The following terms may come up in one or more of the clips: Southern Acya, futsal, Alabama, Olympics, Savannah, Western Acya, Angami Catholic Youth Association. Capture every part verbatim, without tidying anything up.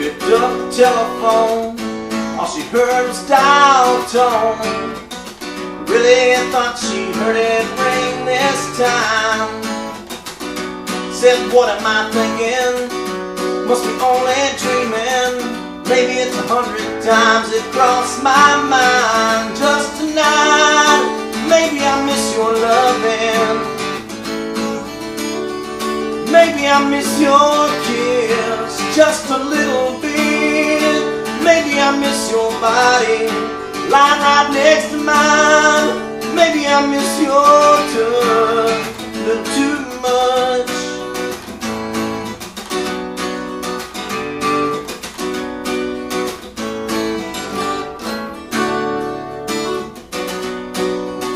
picked up the telephone. All she heard was dial tone. Really thought she heard it ring this time. Said, what am I thinking? Must be only dreaming. Maybe it's a hundred times it crossed my mind. Just tonight, maybe I miss your loving. Maybe I miss your kiss just a little bit. Maybe I miss your body lying right next to mine. Maybe I miss your touch a little too much.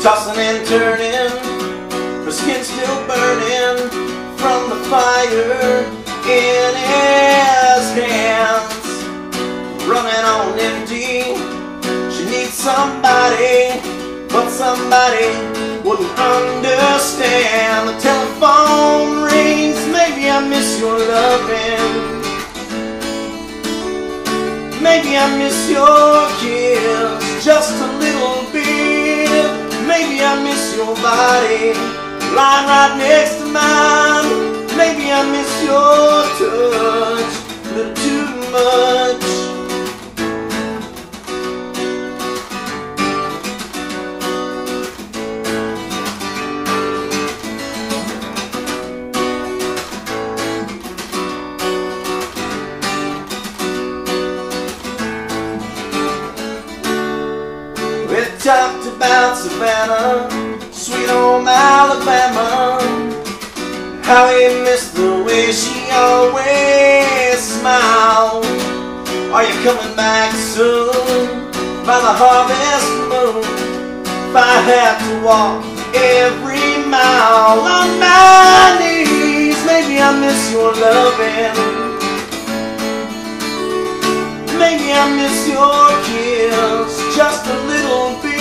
Tossing and turning, her skin still burning from the fire in his hands, running on empty. She needs somebody, but somebody wouldn't understand. The telephone rings, maybe I miss your loving. Maybe I miss your kiss just a little bit. Maybe I miss your body lying right next to mine. Maybe I miss your touch a little too much. We talked about Savannah, sweet home Alabama, how he missed the way she always smiled. Are you coming back soon by the harvest moon? If I have to walk every mile on my knees, maybe I miss your loving. Maybe I miss your kiss just a little bit.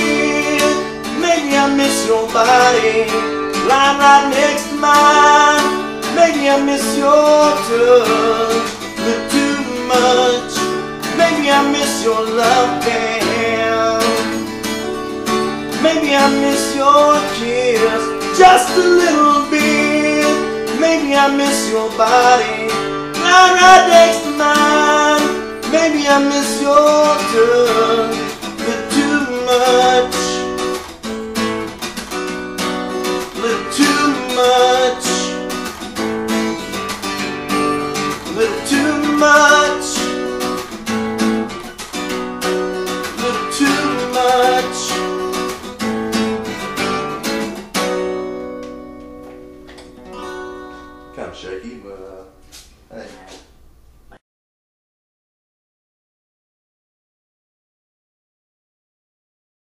Maybe I miss your body lying right next to mine. Maybe I miss your touch a little too much. Maybe I miss your loving. Maybe I miss your kiss just a little bit. Maybe I miss your body lying right next to mine. Maybe I miss your touch a little too much. Shaky, but uh, hey.